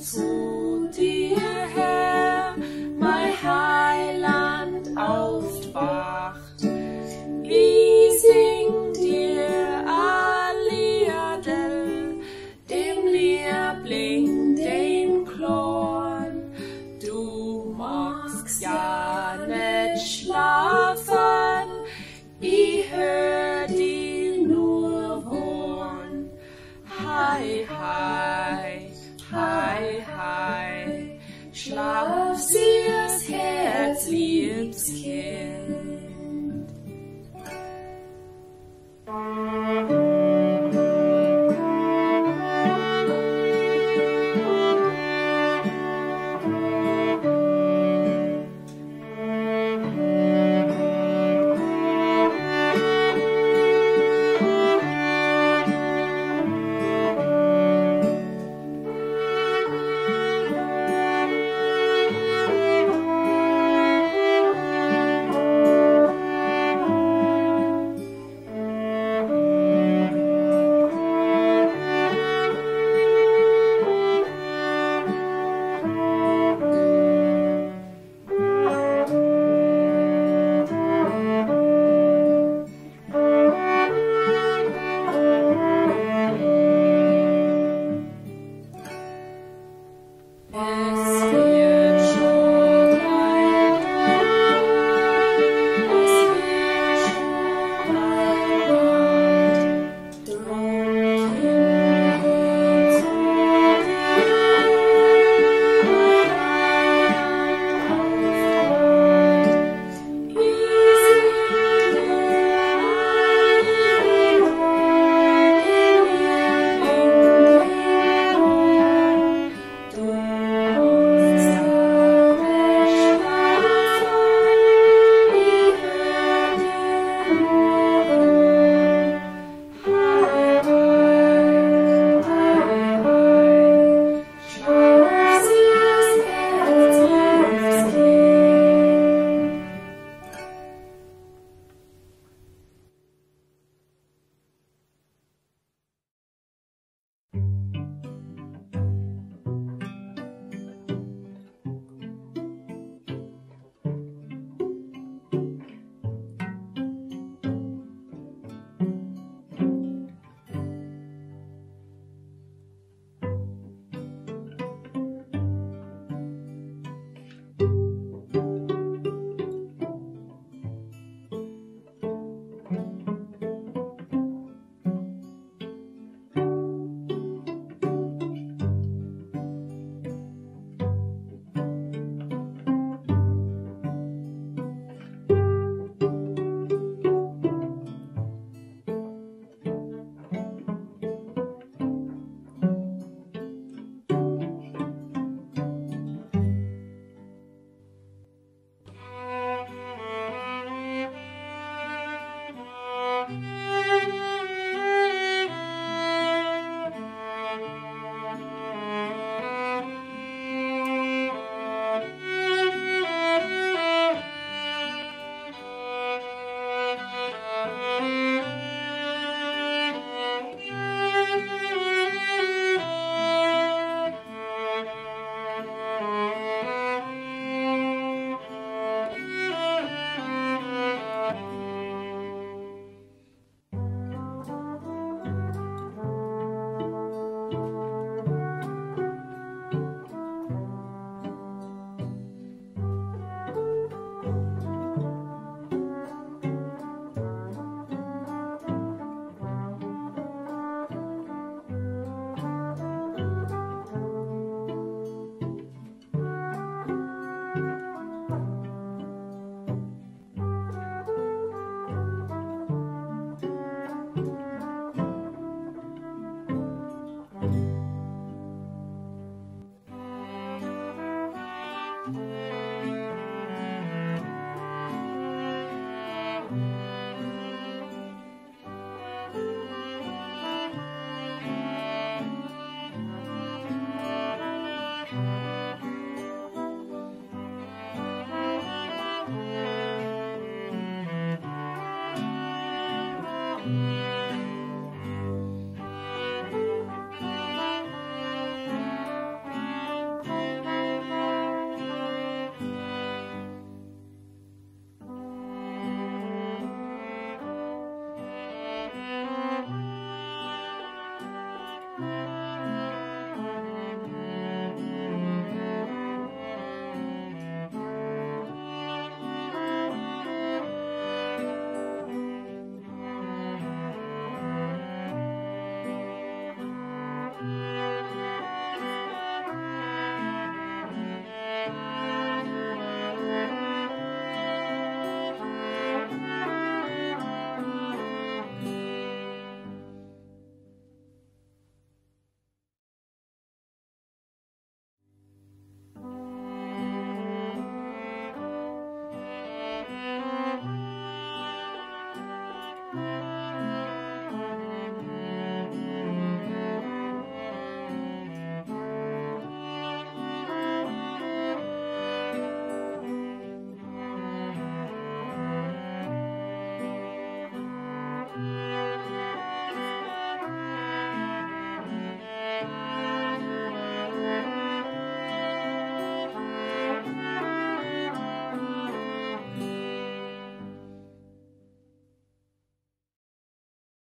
Zu dir her, mein Heiland auf.